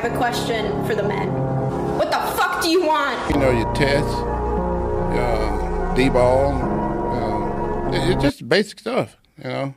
have a question for the men. What the fuck do you want? You know, your tests, D-ball, it's just basic stuff, you know.